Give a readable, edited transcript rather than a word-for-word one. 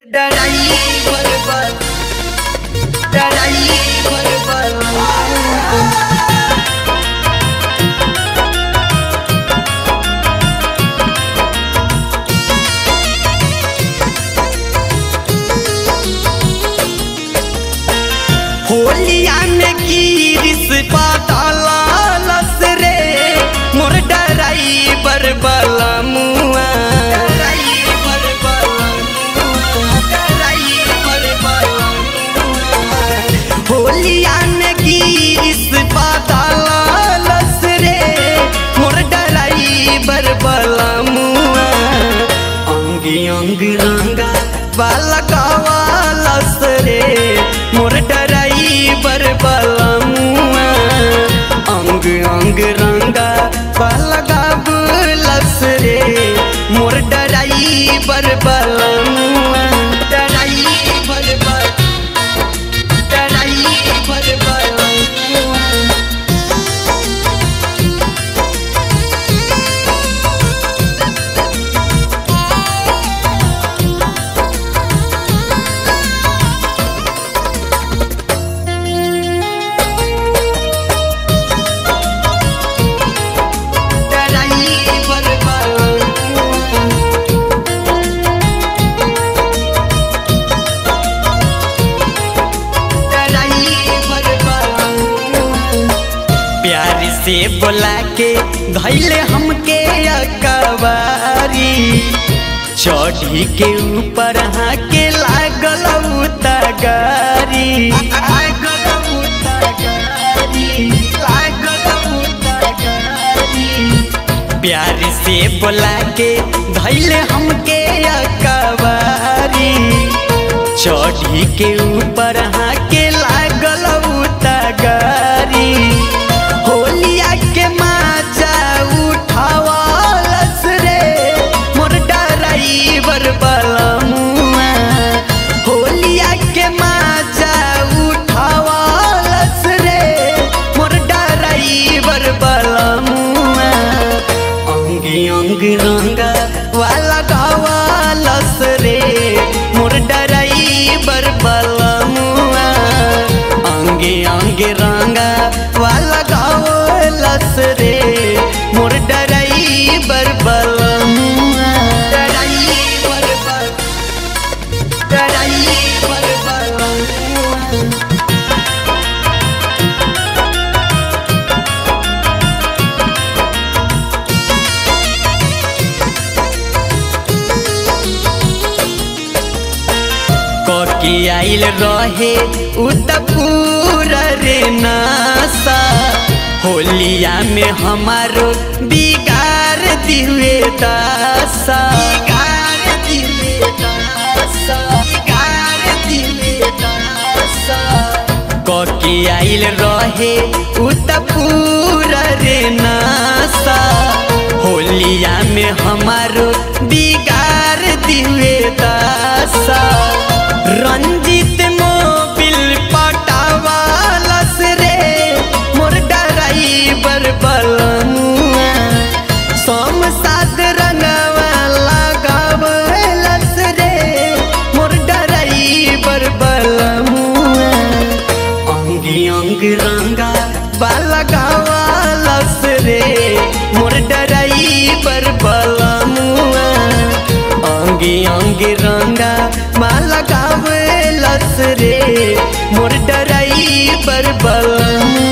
होलिया ने की रिश्ता डाला लसरे मोर ड्राइवर वाला मुआ होलिया ने की रिश्ता डाला लसरे मोर ड्राइवर वाला मुआ अंगे अंगे रंगवा वाला कावा लसरे मोर अंग अंग रंगा लगा बुलस रे मोर ड्राइवर वाला से बोला के धैले हमके अकबारी चौड़ी के ऊपर हाँ के लागल उतगारी प्यार से बोला के धैले हमके अकबारी चौड़ी के ऊपर हाँ के लागल उतगारी होलिया के माचा उठावा लसरे मोर ड्राइवर वाला मुआ होलिया के माचा उठावा लसरे मोर ड्राइवर वाला मुआ अंगे अंगे रंगवा लगावा लसरे मोर ड्राइवर वाला मुआ अंगे अंगे रंगवा लगाव लस रे मोर ड्राइवर वाला मुआ ड्राइवर वाला मुआ ककी आइल रहे उतपुर रे नासा होलिया में हमारो बिगाड़ दिए दासा ककी आइल रहे उतपुर रे नासा होलिया में हमारो बिगाड़ दिए दासा रंजित मोबिल पटावा लसरे मोर ड्राइवर वाला मुआ सोम सात रंगवा लगावा लसरे मोर ड्राइवर वाला मुआ अंगे अंगे रंगवा लगावा लसरे मोर ड्राइवर वाला मुआ अंगे अंगे रंगवा लगावे लसरे मोर ड्राइवर वाला।